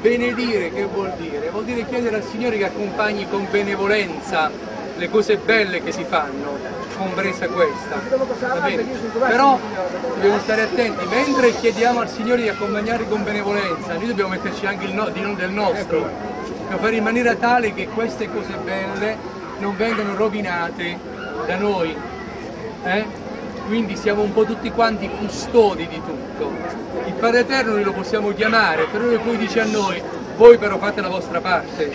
Benedire che vuol dire? Vuol dire chiedere al Signore che accompagni con benevolenza le cose belle che si fanno, compresa questa, va bene? Però dobbiamo stare attenti, mentre chiediamo al Signore di accompagnarli con benevolenza, noi dobbiamo metterci anche il del nostro, dobbiamo fare in maniera tale che queste cose belle non vengano rovinate da noi, Quindi siamo un po' tutti quanti custodi di tutto. Il Padre Eterno noi lo possiamo chiamare, però lui poi dice a noi, voi però fate la vostra parte,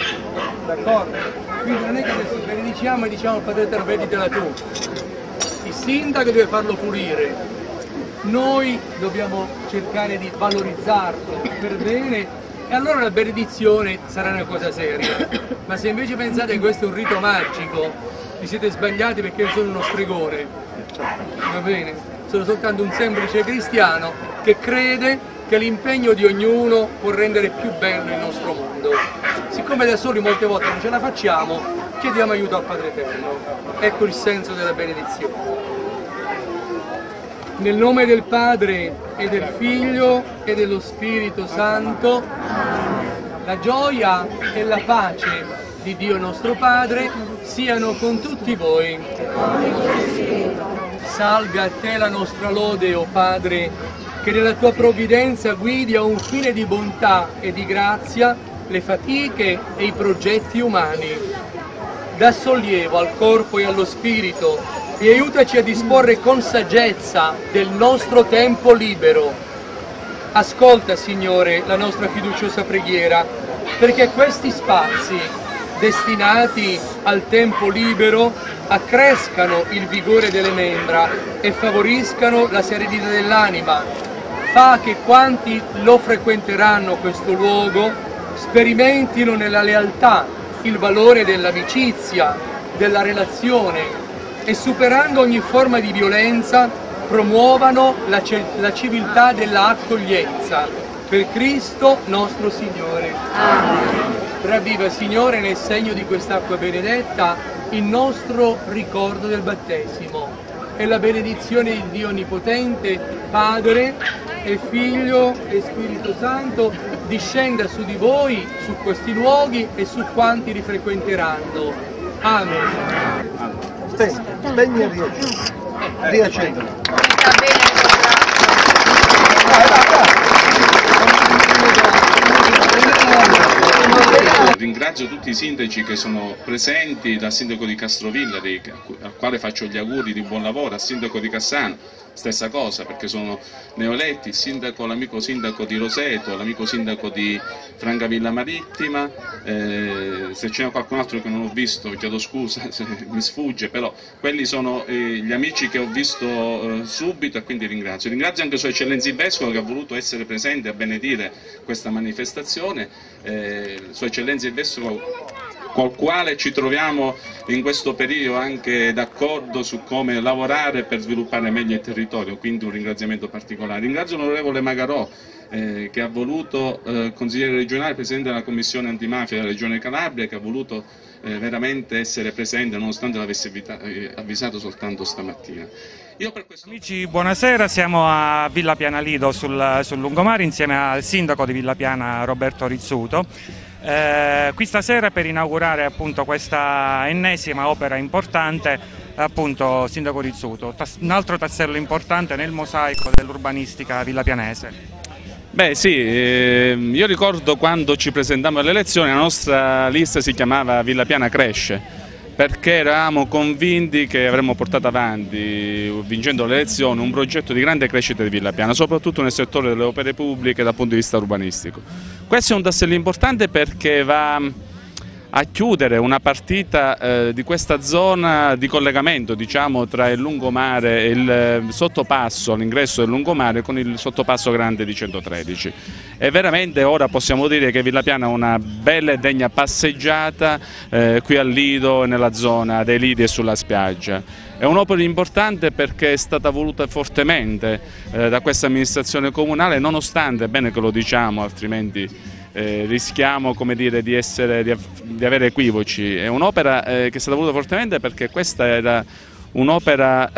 d'accordo? Quindi non è che adesso benediciamo e diciamo al Padre Eterno veditela tu. Il sindaco deve farlo pulire, noi dobbiamo cercare di valorizzarlo per bene e allora la benedizione sarà una cosa seria. Ma se invece pensate che questo è un rito magico, vi siete sbagliati perché io sono uno stregone. Va bene? Sono soltanto un semplice cristiano che crede che l'impegno di ognuno può rendere più bello il nostro mondo. Siccome da soli molte volte non ce la facciamo, chiediamo aiuto al Padre Eterno. Ecco il senso della benedizione. Nel nome del Padre e del Figlio e dello Spirito Santo, la gioia e la pace di Dio nostro Padre siano con tutti voi. Salve a te la nostra lode, o Padre, che nella tua provvidenza guidi a un fine di bontà e di grazia le fatiche e i progetti umani. Da sollievo al corpo e allo spirito e aiutaci a disporre con saggezza del nostro tempo libero. Ascolta, Signore, la nostra fiduciosa preghiera, perché questi spazi destinati al tempo libero accrescano il vigore delle membra e favoriscano la serenità dell'anima. Fa che quanti lo frequenteranno questo luogo sperimentino nella lealtà il valore dell'amicizia, della relazione e superando ogni forma di violenza promuovano la civiltà dell'accoglienza per Cristo nostro Signore. Amen. Ravviva, Signore, nel segno di quest'acqua benedetta, il nostro ricordo del battesimo e la benedizione di Dio Onnipotente, Padre e Figlio e Spirito Santo, discenda su di voi, su questi luoghi e su quanti li frequenteranno. Amen. Spegni e riaccendolo. Sta bene. Ringrazio tutti i sindaci che sono presenti, dal sindaco di Castrovilla, al quale faccio gli auguri di buon lavoro, al sindaco di Cassano, stessa cosa perché sono neoeletti, l'amico sindaco di Roseto, l'amico sindaco di Francavilla Marittima, se c'è qualcun altro che non ho visto chiedo scusa se mi sfugge, però quelli sono gli amici che ho visto subito e quindi ringrazio. Ringrazio anche Sua Eccellenza il Vescovo che ha voluto essere presente a benedire questa manifestazione, Sua Eccellenza il Vescovo col quale ci troviamo in questo periodo anche d'accordo su come lavorare per sviluppare meglio il territorio, quindi un ringraziamento particolare. Ringrazio l'onorevole Magarò che ha voluto, consigliere regionale, presidente della commissione antimafia della regione Calabria, che ha voluto veramente essere presente nonostante l'avesse avvisato soltanto stamattina. Amici, buonasera, siamo a Villapiana Lido sul lungomare insieme al sindaco di Villapiana Roberto Rizzuto. Qui stasera per inaugurare appunto questa ennesima opera importante, appunto sindaco Rizzuto, un altro tassello importante nel mosaico dell'urbanistica villapianese. Beh sì, io ricordo quando ci presentammo alle elezioni la nostra lista si chiamava Villapiana Cresce, perché eravamo convinti che avremmo portato avanti, vincendo le elezioni, un progetto di grande crescita di Villapiana, soprattutto nel settore delle opere pubbliche dal punto di vista urbanistico. Questo è un tassello importante perché va a chiudere una partita di questa zona di collegamento, diciamo, tra il lungomare e il sottopasso, l'ingresso del lungomare con il sottopasso grande di 113. E veramente ora possiamo dire che Villapiana ha una bella e degna passeggiata qui al Lido e nella zona dei lidi e sulla spiaggia. È un'opera importante perché è stata voluta fortemente da questa amministrazione comunale, nonostante, è bene che lo diciamo, altrimenti rischiamo, come dire, di avere equivoci. È un'opera che è stata voluta fortemente perché questa era un'opera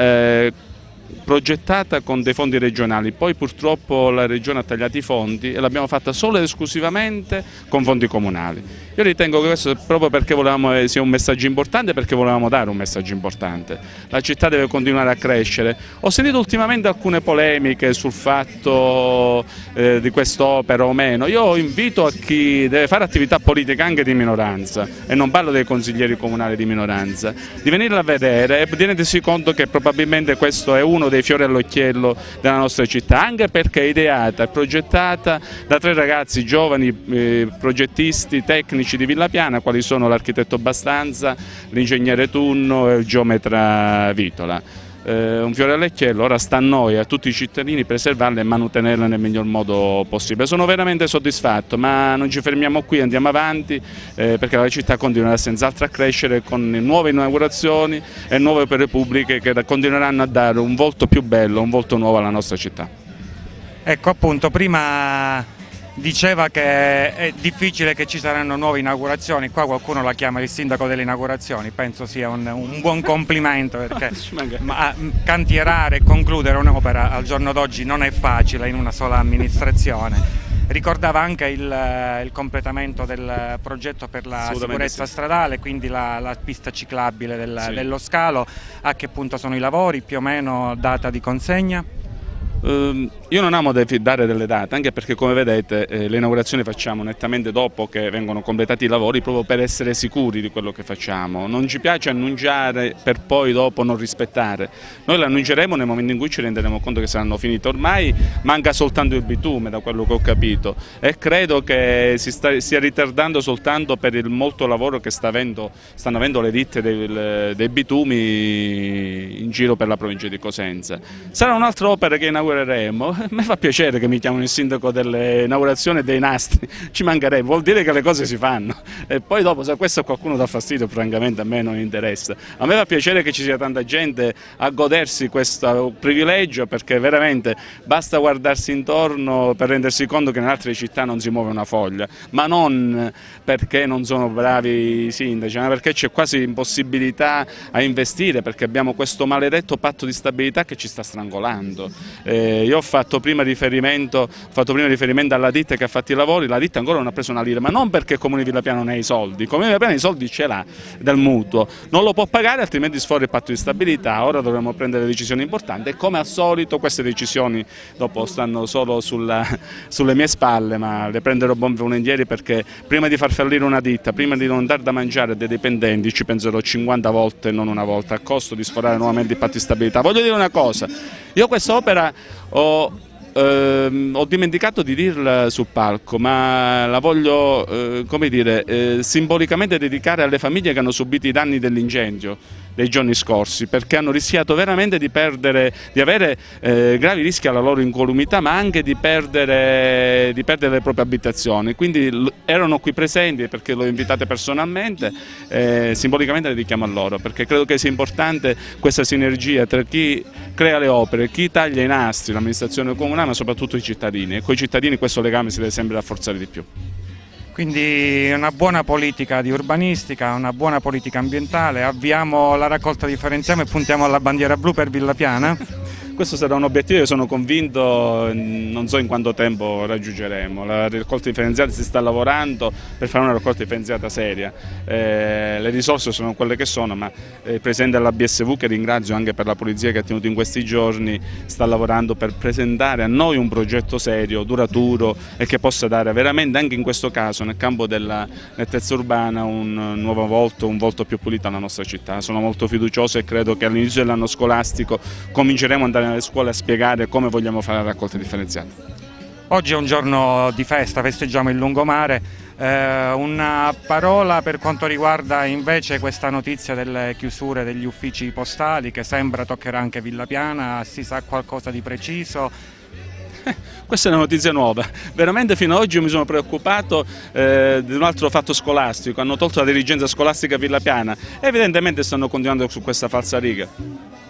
progettata con dei fondi regionali, poi purtroppo la regione ha tagliato i fondi e l'abbiamo fatta solo ed esclusivamente con fondi comunali. Io ritengo che questo proprio perché volevamo sia un messaggio importante, perché volevamo dare un messaggio importante. La città deve continuare a crescere. Ho sentito ultimamente alcune polemiche sul fatto di quest'opera o meno. Io invito a chi deve fare attività politica anche di minoranza, e non parlo dei consiglieri comunali di minoranza, di venirla a vedere e rendersi conto che probabilmente questo è uno dei fiori all'occhiello della nostra città, anche perché è ideata e progettata da tre ragazzi giovani progettisti tecnici di Villapiana, quali sono l'architetto Bastanza, l'ingegnere Tunno e il geometra Vitola. Un fiore all'occhiello, ora sta a noi, a tutti i cittadini, preservarla e mantenerla nel miglior modo possibile. Sono veramente soddisfatto, ma non ci fermiamo qui, andiamo avanti perché la città continuerà senz'altro a crescere con nuove inaugurazioni e nuove opere pubbliche che continueranno a dare un volto più bello, un volto nuovo alla nostra città. Ecco, appunto, prima diceva che è difficile che ci saranno nuove inaugurazioni, qua qualcuno la chiama il sindaco delle inaugurazioni, penso sia un buon complimento, perché cantierare e concludere un'opera al giorno d'oggi non è facile in una sola amministrazione. Ricordava anche il completamento del progetto per la sicurezza stradale, quindi la pista ciclabile dello scalo. A che punto sono i lavori, più o meno data di consegna? Io non amo dare delle date, anche perché come vedete le inaugurazioni facciamo nettamente dopo che vengono completati i lavori, proprio per essere sicuri di quello che facciamo. Non ci piace annunciare per poi dopo non rispettare. Noi l'annunceremo nel momento in cui ci renderemo conto che saranno finite. Ormai manca soltanto il bitume, da quello che ho capito, e credo che stia ritardando soltanto per il molto lavoro che stanno avendo le ditte dei bitumi in giro per la provincia di Cosenza. Sarà un'altra opera che inaugureremo. A me fa piacere che mi chiamano il sindaco delle inaugurazioni e dei nastri, ci mancherebbe, vuol dire che le cose si fanno, e poi dopo se questo a qualcuno dà fastidio francamente a me non interessa. A me fa piacere che ci sia tanta gente a godersi questo privilegio, perché veramente basta guardarsi intorno per rendersi conto che in altre città non si muove una foglia, ma non perché non sono bravi i sindaci, ma perché c'è quasi impossibilità a investire, perché abbiamo questo maledetto patto di stabilità che ci sta strangolando. Io ho fatto prima riferimento alla ditta che ha fatto i lavori, la ditta ancora non ha preso una lira, ma non perché il Comune di Villapiana non ha i soldi, il Comune di Villapiana i soldi ce l'ha del mutuo, non lo può pagare altrimenti sfora il patto di stabilità. Ora dovremo prendere decisioni importanti e come al solito queste decisioni dopo stanno solo sulle mie spalle, ma le prenderò ben volentieri, perché prima di far fallire una ditta, prima di non dar da mangiare a dei dipendenti ci penserò 50 volte e non una volta, a costo di sforare nuovamente il patto di stabilità. Voglio dire una cosa, io quest'opera ho dimenticato di dirla sul palco, ma la voglio come dire, simbolicamente dedicare alle famiglie che hanno subito i danni dell'incendio dei giorni scorsi, perché hanno rischiato veramente di avere gravi rischi alla loro incolumità, ma anche di perdere le proprie abitazioni. Quindi erano qui presenti, perché l'ho invitate personalmente, simbolicamente le dedichiamo a loro, perché credo che sia importante questa sinergia tra chi crea le opere, chi taglia i nastri, l'amministrazione comunale, ma soprattutto i cittadini, e con i cittadini questo legame si deve sempre rafforzare di più. Quindi una buona politica di urbanistica, una buona politica ambientale, avviamo la raccolta differenziamo e puntiamo alla bandiera blu per Villapiana? Questo sarà un obiettivo che sono convinto, non so in quanto tempo raggiungeremo. La raccolta differenziata si sta lavorando per fare una raccolta differenziata seria, le risorse sono quelle che sono, ma il Presidente della BSV, che ringrazio anche per la pulizia che ha tenuto in questi giorni, sta lavorando per presentare a noi un progetto serio, duraturo e che possa dare veramente anche in questo caso nel campo della nettezza urbana un nuovo volto, un volto più pulito alla nostra città. Sono molto fiducioso e credo che all'inizio dell'anno scolastico cominceremo ad andare nelle scuole a spiegare come vogliamo fare la raccolta differenziata. Oggi è un giorno di festa, festeggiamo il lungomare. Una parola per quanto riguarda invece questa notizia delle chiusure degli uffici postali, che sembra toccherà anche Villapiana, si sa qualcosa di preciso? Questa è una notizia nuova, veramente fino ad oggi mi sono preoccupato di un altro fatto scolastico, hanno tolto la dirigenza scolastica Villapiana, evidentemente stanno continuando su questa falsa riga.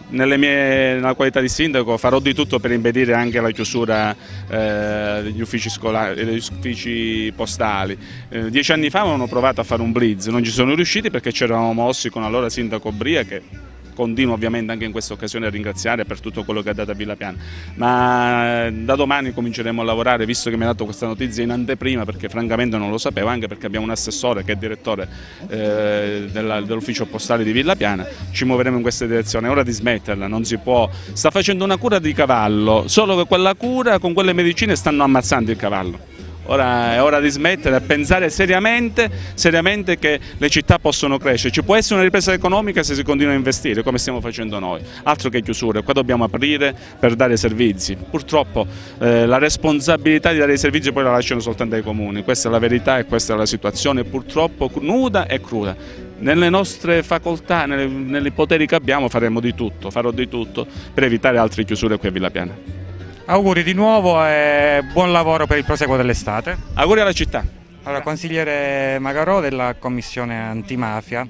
Nella qualità di sindaco farò di tutto per impedire anche la chiusura degli uffici scolari, degli uffici postali. 10 anni fa avevano provato a fare un blitz, non ci sono riusciti perché c'eravamo mossi con l'allora sindaco Bria, che continuo ovviamente anche in questa occasione a ringraziare per tutto quello che ha dato a Villapiana, ma da domani cominceremo a lavorare, visto che mi ha dato questa notizia in anteprima, perché francamente non lo sapevo, anche perché abbiamo un assessore che è direttore dell'ufficio postale di Villapiana. Ci muoveremo in questa direzione, è ora di smetterla, non si può, sta facendo una cura di cavallo, solo che quella cura con quelle medicine stanno ammazzando il cavallo. Ora è ora di smettere e pensare seriamente che le città possono crescere. Ci può essere una ripresa economica se si continua a investire come stiamo facendo noi, altro che chiusure, qua dobbiamo aprire per dare servizi. Purtroppo la responsabilità di dare i servizi poi la lasciano soltanto ai comuni, questa è la verità e questa è la situazione purtroppo nuda e cruda. Nelle nostre facoltà, nei poteri che abbiamo faremo di tutto, farò di tutto per evitare altre chiusure qui a Villapiana. Auguri di nuovo e buon lavoro per il proseguo dell'estate. Auguri alla città. Allora, consigliere Magarò della Commissione Antimafia,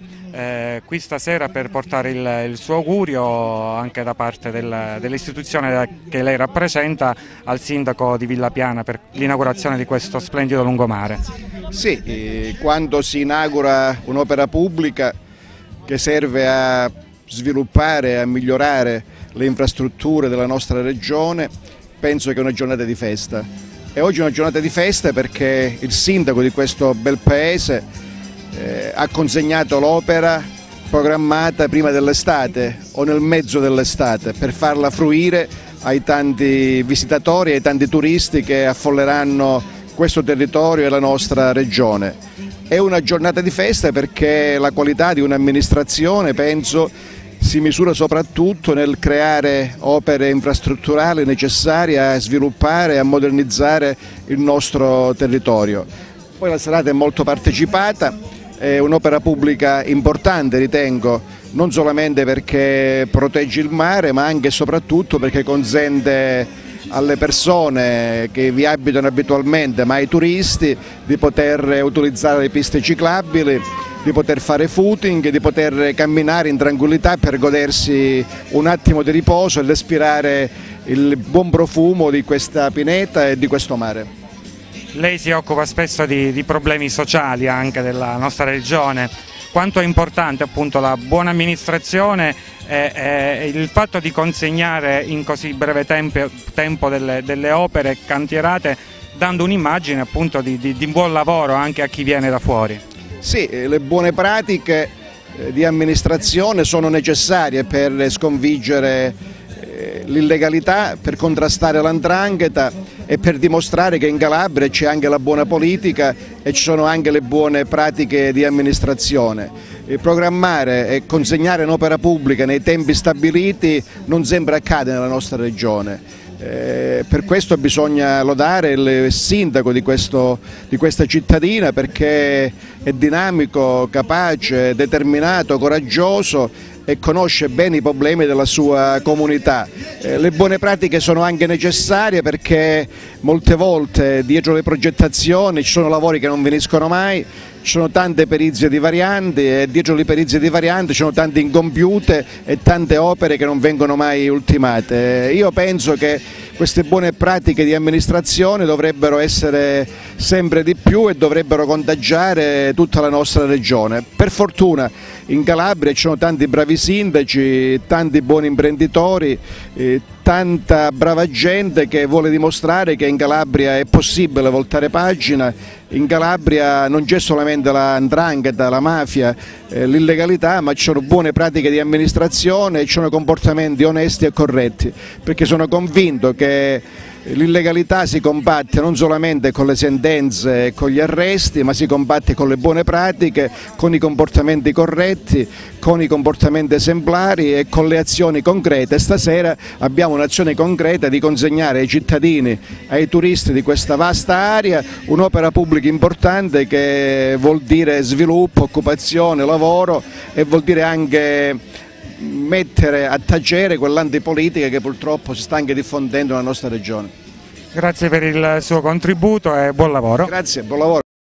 qui stasera per portare il suo augurio anche da parte dell'istituzione che lei rappresenta al sindaco di Villapiana per l'inaugurazione di questo splendido lungomare. Sì, quando si inaugura un'opera pubblica che serve a sviluppare, a migliorare le infrastrutture della nostra regione, penso che è una giornata di festa e oggi è una giornata di festa perché il sindaco di questo bel paese ha consegnato l'opera programmata prima dell'estate o nel mezzo dell'estate per farla fruire ai tanti visitatori, ai tanti turisti che affolleranno questo territorio e la nostra regione. È una giornata di festa perché la qualità di un'amministrazione, penso, si misura soprattutto nel creare opere infrastrutturali necessarie a sviluppare e a modernizzare il nostro territorio. Poi la serata è molto partecipata, è un'opera pubblica importante ritengo, non solamente perché protegge il mare ma anche e soprattutto perché consente alle persone che vi abitano abitualmente ma ai turisti di poter utilizzare le piste ciclabili, di poter fare footing, di poter camminare in tranquillità per godersi un attimo di riposo ed respirare il buon profumo di questa pineta e di questo mare. Lei si occupa spesso di problemi sociali anche della nostra regione, quanto è importante appunto la buona amministrazione e il fatto di consegnare in così breve tempo delle opere cantierate dando un'immagine appunto di buon lavoro anche a chi viene da fuori. Sì, le buone pratiche di amministrazione sono necessarie per sconfiggere l'illegalità, per contrastare l''ndrangheta e per dimostrare che in Calabria c'è anche la buona politica e ci sono anche le buone pratiche di amministrazione. Programmare e consegnare un'opera pubblica nei tempi stabiliti non sempre accade nella nostra regione. Per questo bisogna lodare il sindaco di questa cittadina perché è dinamico, capace, determinato, coraggioso e conosce bene i problemi della sua comunità. Le buone pratiche sono anche necessarie perché molte volte dietro le progettazioni ci sono lavori che non finiscono mai, ci sono tante perizie di varianti e dietro le perizie di varianti ci sono tante incompiute e tante opere che non vengono mai ultimate. Io penso che queste buone pratiche di amministrazione dovrebbero essere sempre di più e dovrebbero contagiare tutta la nostra regione. Per fortuna in Calabria ci sono tanti bravi sindaci, tanti buoni imprenditori, tanta brava gente che vuole dimostrare che in Calabria è possibile voltare pagina, in Calabria non c'è solamente la 'ndrangheta, la mafia, l'illegalità, ma ci sono buone pratiche di amministrazione e ci sono comportamenti onesti e corretti, perché sono convinto che l'illegalità si combatte non solamente con le sentenze e con gli arresti, ma si combatte con le buone pratiche, con i comportamenti corretti, con i comportamenti esemplari e con le azioni concrete. Stasera abbiamo un'azione concreta di consegnare ai cittadini, ai turisti di questa vasta area un'opera pubblica importante che vuol dire sviluppo, occupazione, lavoro e vuol dire anche mettere a tacere quell'antipolitica che purtroppo si sta anche diffondendo nella nostra regione. Grazie per il suo contributo e buon lavoro. Grazie, buon lavoro.